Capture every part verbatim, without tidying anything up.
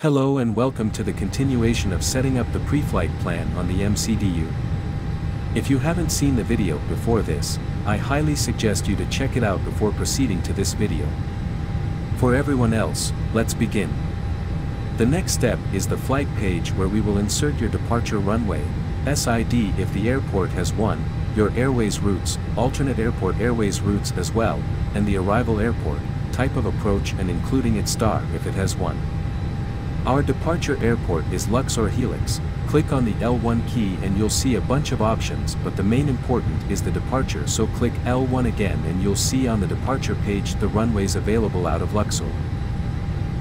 Hello and welcome to the continuation of setting up the pre-flight plan on the M C D U. If you haven't seen the video before this, I highly suggest you to check it out before proceeding to this video. For everyone else, let's begin. The next step is the flight page where we will insert your departure runway, S I D if the airport has one, your airways routes, alternate airport airways routes as well, and the arrival airport, type of approach and including its star if it has one. Our departure airport is Luxor Helix. Click on the L one key and you'll see a bunch of options, but the main important is the departure, so click L one again and you'll see on the departure page the runways available out of Luxor.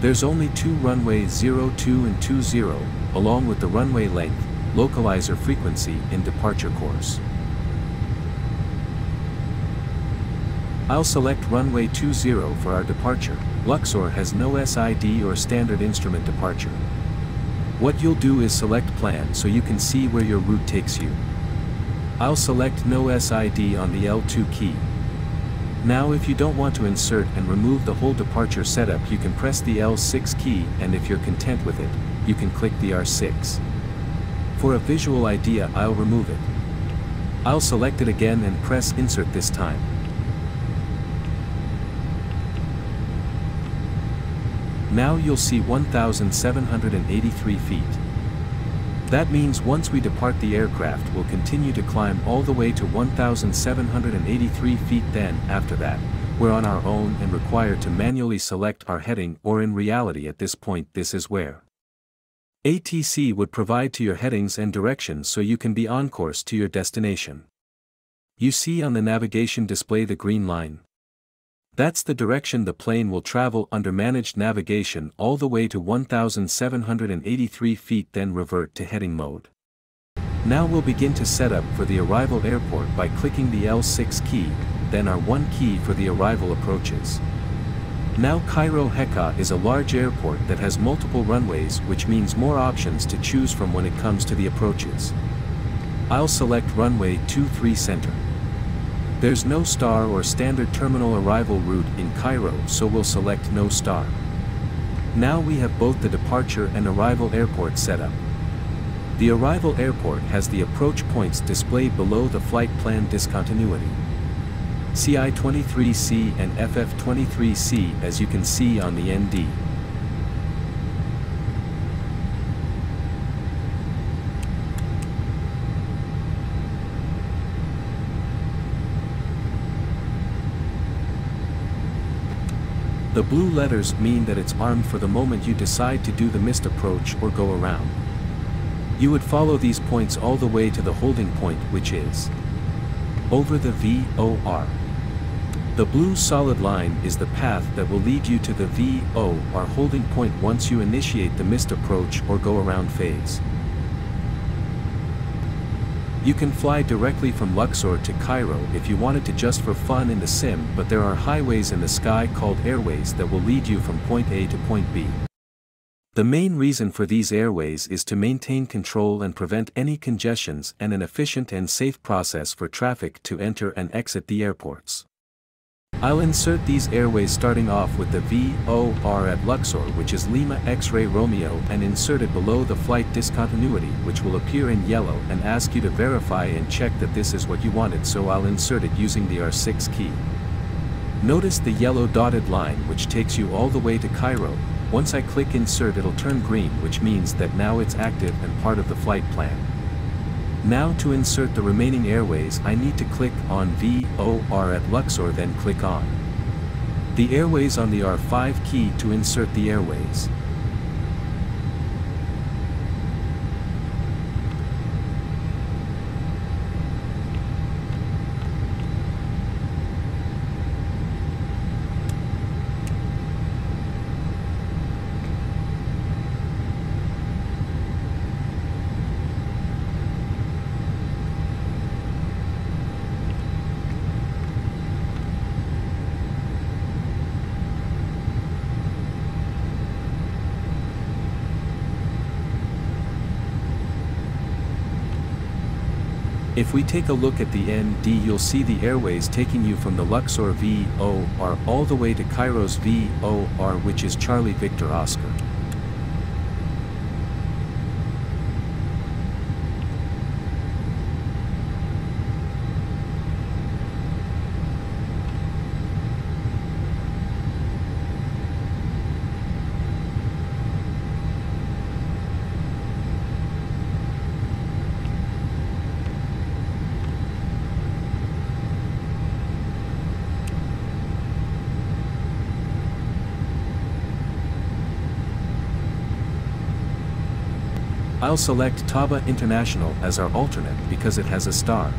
There's only two runways, zero two and two zero, along with the runway length, localizer frequency and departure course. I'll select runway two zero for our departure. Luxor has no S I D or standard instrument departure. What you'll do is select plan so you can see where your route takes you. I'll select no S I D on the L two key. Now if you don't want to insert and remove the whole departure setup, you can press the L six key, and if you're content with it, you can click the R six. For a visual idea, I'll remove it. I'll select it again and press insert this time. Now you'll see one thousand seven hundred eighty-three feet. That means once we depart the aircraft will continue to climb all the way to one thousand seven hundred eighty-three feet, then after that, we're on our own and required to manually select our heading, or in reality at this point this is where A T C would provide to your headings and directions so you can be on course to your destination. You see on the navigation display the green line. That's the direction the plane will travel under managed navigation all the way to one thousand seven hundred eighty-three feet, then revert to heading mode. Now we'll begin to set up for the arrival airport by clicking the L six key, then R one key for the arrival approaches. Now Cairo Heka is a large airport that has multiple runways, which means more options to choose from when it comes to the approaches. I'll select runway two three center. There's no star or standard terminal arrival route in Cairo, so we'll select no star. Now we have both the departure and arrival airport set up. The arrival airport has the approach points displayed below the flight plan discontinuity. C I twenty-three C and F F twenty-three C, as you can see on the N D. The blue letters mean that it's armed for the moment you decide to do the missed approach or go around. You would follow these points all the way to the holding point, which is over the V O R. The blue solid line is the path that will lead you to the V O R holding point once you initiate the missed approach or go around phase. You can fly directly from Luxor to Cairo if you wanted to just for fun in the sim, but there are highways in the sky called airways that will lead you from point A to point B. The main reason for these airways is to maintain control and prevent any congestions, and an efficient and safe process for traffic to enter and exit the airports. I'll insert these airways starting off with the V O R at Luxor, which is Lima X-ray Romeo, and insert it below the flight discontinuity, which will appear in yellow and ask you to verify and check that this is what you wanted, so I'll insert it using the R six key. Notice the yellow dotted line which takes you all the way to Cairo. Once I click insert, it'll turn green, which means that now it's active and part of the flight plan. Now to insert the remaining airways, I need to click on V O R at Luxor, then click on the airways on the R five key to insert the airways. If we take a look at the N D, you'll see the airways taking you from the Luxor V O R all the way to Cairo's V O R, which is Charlie Victor Oscar. I'll select Taba International as our alternate because it has a star.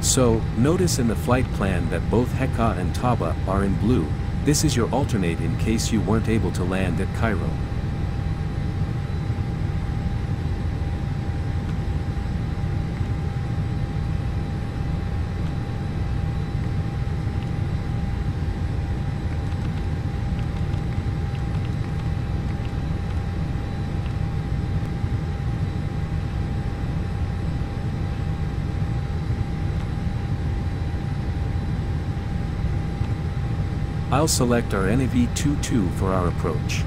So, notice in the flight plan that both Heka and Taba are in blue. This is your alternate in case you weren't able to land at Cairo. I'll select our N V twenty-two for our approach.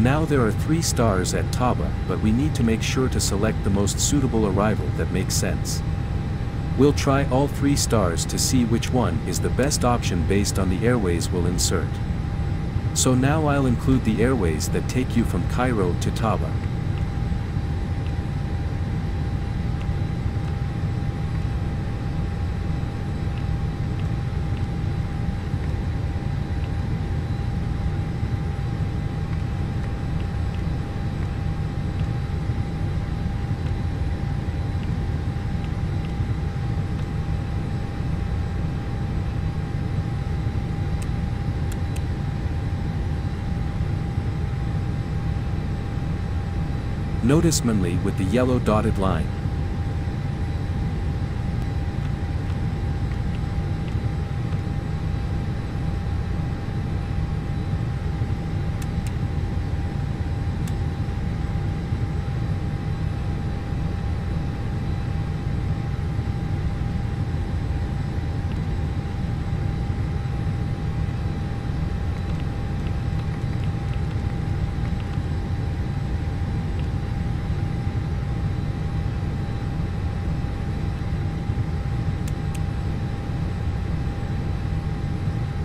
Now there are three stars at Taba, but we need to make sure to select the most suitable arrival that makes sense. We'll try all three stars to see which one is the best option based on the airways we'll insert. So now I'll include the airways that take you from Cairo to Taba. Notice Manli with the yellow dotted line.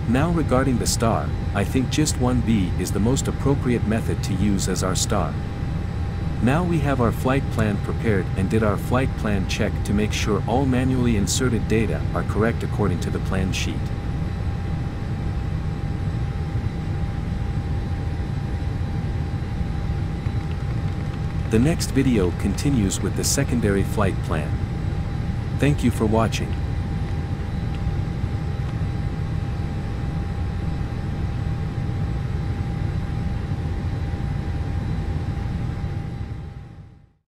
Now regarding the star, I think just one B is the most appropriate method to use as our star. Now we have our flight plan prepared and did our flight plan check to make sure all manually inserted data are correct according to the plan sheet. The next video continues with the secondary flight plan. Thank you for watching.